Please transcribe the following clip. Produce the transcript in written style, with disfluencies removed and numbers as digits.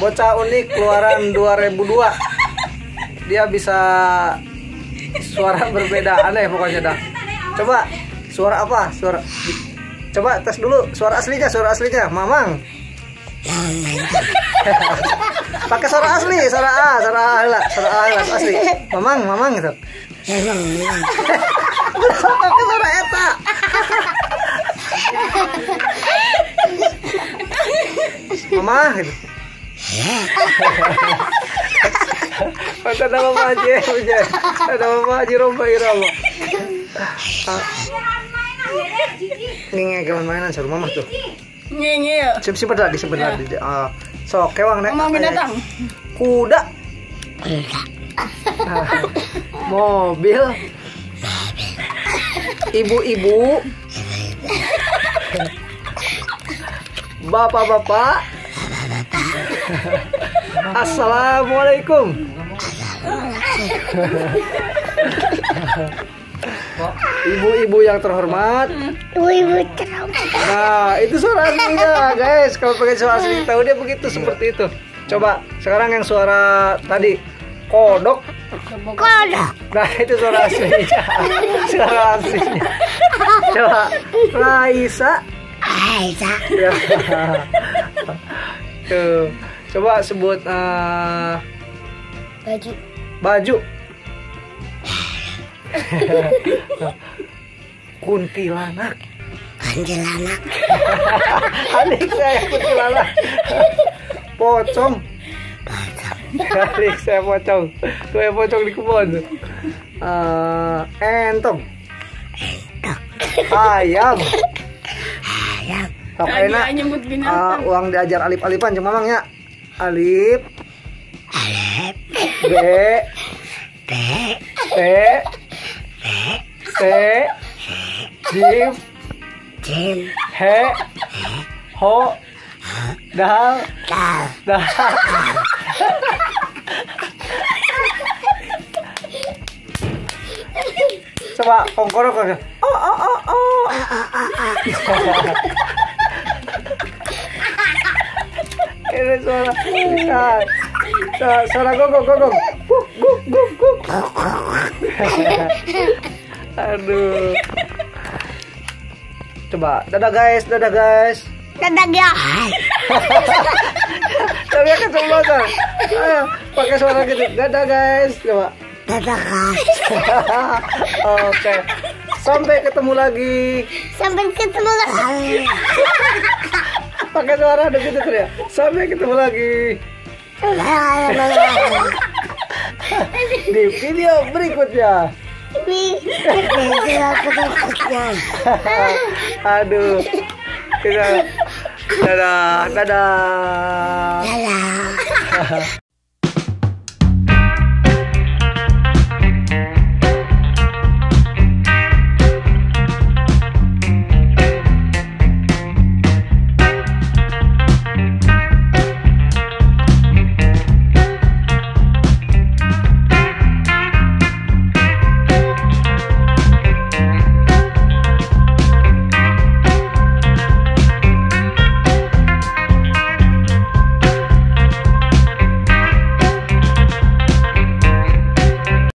Bocah unik keluaran 2002. Dia bisa suara berbeda, aneh pokoknya dah. Coba suara apa? Suara. Coba tes dulu suara aslinya, Mamang. Pakai suara asli, suara asli. Mamang gitu. Pakai suara eta. Mama gitu. Maka nama Mama Haji punya. Ada Mama Haji Romba Irama. Nih kawan mainan suruh Mama tuh. Nyengil. Simpen dah di sebelah di. Sok kewang nek. Ngomong binatang. Kuda. Mobil. Ibu-ibu. Bapak-bapak. Assalamualaikum. Ibu-ibu yang terhormat. Ibu-ibu terhormat. Nah, itu suara aslinya, guys. Kalau pengen suara asli, tahu dia begitu seperti itu. Coba sekarang yang suara tadi, kodok. Kodok. Nah, itu suara aslinya. Suara aslinya. Coba Raisa. Aiza. Ya. Tuh. Coba sebut baju. Baju. Kuntilanak. Kuntilanak. Adik saya kuntilanak. Pocong. Adik saya pocong. Tuh yang pocong di kebun. Entong. Ayam. Sok enak. Uang diajar alif-alifan cuma Mamang ya. Alif. Alif. B. T. T. T. Jim. Jim. He. Ho. Dal. Dal. Dal. Coba kongkorok. Oh oh oh oh. Ini suara. Suara gogong. Gug. Aduh. Coba dadah guys. Dadah guys. Coba keceplosan. Ayo, pakai suara gitu. Dadah guys. Coba. Dadah guys. Oke. Sampai ketemu lagi. Pakai suara ada gitu tuh ya. Sampai ketemu lagi. Di video berikutnya. Aduh. Dadah.